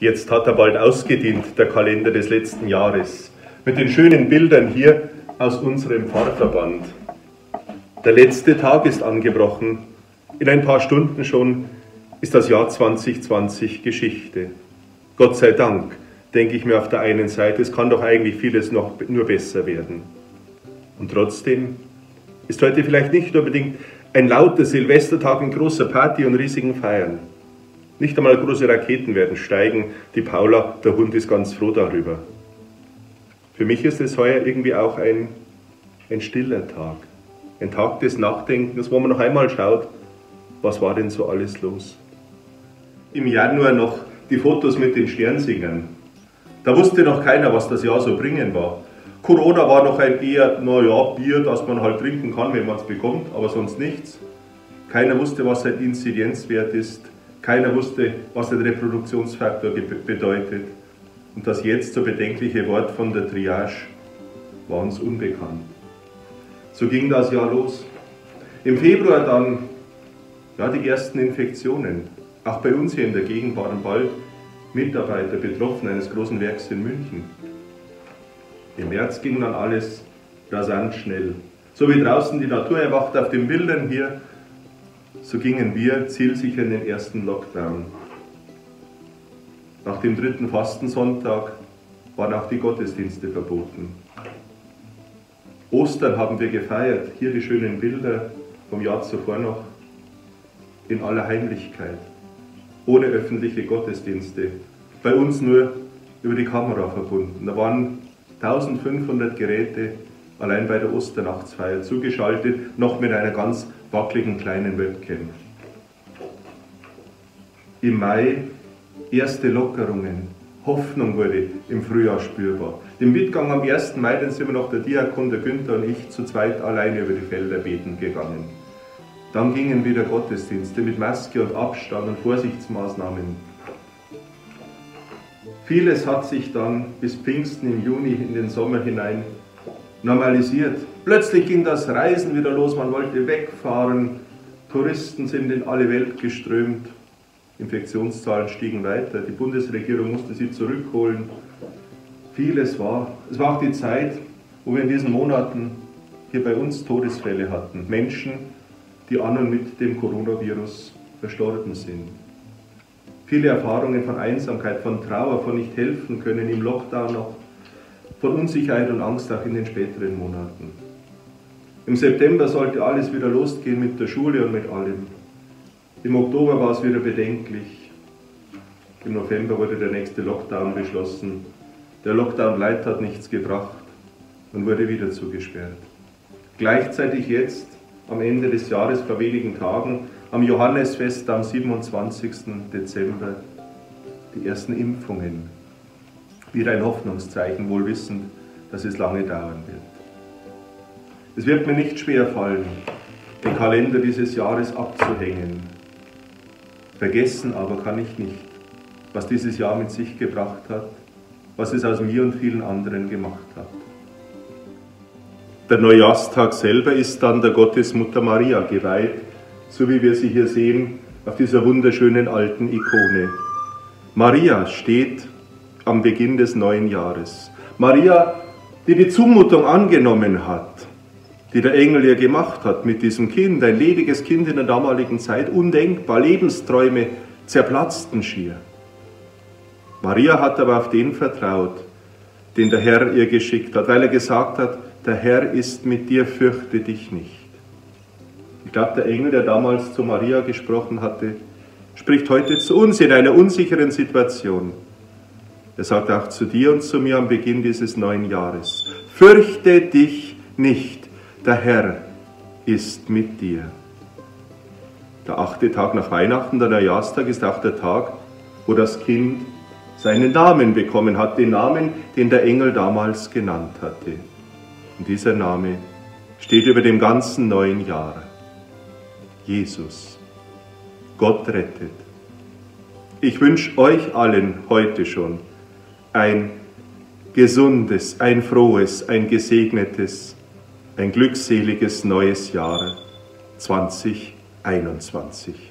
Jetzt hat er bald ausgedient, der Kalender des letzten Jahres, mit den schönen Bildern hier aus unserem Pfarrverband. Der letzte Tag ist angebrochen. In ein paar Stunden schon ist das Jahr 2020 Geschichte. Gott sei Dank, denke ich mir auf der einen Seite, es kann doch eigentlich vieles noch nur besser werden. Und trotzdem ist heute vielleicht nicht unbedingt ein lauter Silvestertag in großer Party und riesigen Feiern. Nicht einmal große Raketen werden steigen, die Paula, der Hund, ist ganz froh darüber. Für mich ist es heuer irgendwie auch ein stiller Tag. Ein Tag des Nachdenkens, wo man noch einmal schaut, was war denn so alles los? Im Januar noch die Fotos mit den Sternsingern. Da wusste noch keiner, was das Jahr so bringen war. Corona war noch ein eher, naja, Bier, das man halt trinken kann, wenn man es bekommt, aber sonst nichts. Keiner wusste, was ein Inzidenzwert ist. Keiner wusste, was ein Reproduktionsfaktor bedeutet. Und das jetzt so bedenkliche Wort von der Triage war uns unbekannt. So ging das Jahr los. Im Februar dann, ja, die ersten Infektionen. Auch bei uns hier in der Gegend waren bald Mitarbeiter betroffen eines großen Werks in München. Im März ging dann alles rasant schnell. So wie draußen die Natur erwacht auf den Bildern hier, so gingen wir zielsicher in den ersten Lockdown. Nach dem dritten Fastensonntag waren auch die Gottesdienste verboten. Ostern haben wir gefeiert, hier die schönen Bilder vom Jahr zuvor noch, in aller Heimlichkeit, ohne öffentliche Gottesdienste, bei uns nur über die Kamera verbunden. Da waren 1500 Geräte allein bei der Osternachtsfeier zugeschaltet, noch mit einer ganz wackeligen kleinen Webcam. Im Mai erste Lockerungen, Hoffnung wurde im Frühjahr spürbar. Im Mitgang am 1. Mai, dann sind wir noch der Diakon, der Günther und ich zu zweit alleine über die Felder beten gegangen. Dann gingen wieder Gottesdienste mit Maske und Abstand und Vorsichtsmaßnahmen. Vieles hat sich dann bis Pfingsten im Juni in den Sommer hinein normalisiert. Plötzlich ging das Reisen wieder los, man wollte wegfahren, Touristen sind in alle Welt geströmt, Infektionszahlen stiegen weiter, die Bundesregierung musste sie zurückholen. Vieles war. Es war auch die Zeit, wo wir in diesen Monaten hier bei uns Todesfälle hatten. Menschen, die an und mit dem Coronavirus verstorben sind. Viele Erfahrungen von Einsamkeit, von Trauer, von nicht helfen können im Lockdown noch, von Unsicherheit und Angst auch in den späteren Monaten. Im September sollte alles wieder losgehen mit der Schule und mit allem. Im Oktober war es wieder bedenklich. Im November wurde der nächste Lockdown beschlossen. Der Lockdown-Light hat nichts gebracht und wurde wieder zugesperrt. Gleichzeitig jetzt, am Ende des Jahres, vor wenigen Tagen, am Johannesfest am 27. Dezember die ersten Impfungen. Wieder ein Hoffnungszeichen, wohl wissend, dass es lange dauern wird. Es wird mir nicht schwer fallen, den Kalender dieses Jahres abzuhängen. Vergessen aber kann ich nicht, was dieses Jahr mit sich gebracht hat, was es aus mir und vielen anderen gemacht hat. Der Neujahrstag selber ist dann der Gottesmutter Maria geweiht, so wie wir sie hier sehen, auf dieser wunderschönen alten Ikone. Maria steht am Beginn des neuen Jahres. Maria, die die Zumutung angenommen hat, die der Engel ihr gemacht hat mit diesem Kind, ein lediges Kind in der damaligen Zeit, undenkbar, Lebensträume zerplatzten schier. Maria hat aber auf den vertraut, den der Herr ihr geschickt hat, weil er gesagt hat, der Herr ist mit dir, fürchte dich nicht. Ich glaube, der Engel, der damals zu Maria gesprochen hatte, spricht heute zu uns in einer unsicheren Situation. Er sagt auch zu dir und zu mir am Beginn dieses neuen Jahres: Fürchte dich nicht, der Herr ist mit dir. Der 8. Tag nach Weihnachten, der Neujahrstag, ist auch der Tag, wo das Kind seinen Namen bekommen hat, den Namen, den der Engel damals genannt hatte. Und dieser Name steht über dem ganzen neuen Jahr. Jesus, Gott rettet. Ich wünsche euch allen heute schon ein gesundes, ein frohes, ein gesegnetes, ein glückseliges neues Jahr 2021.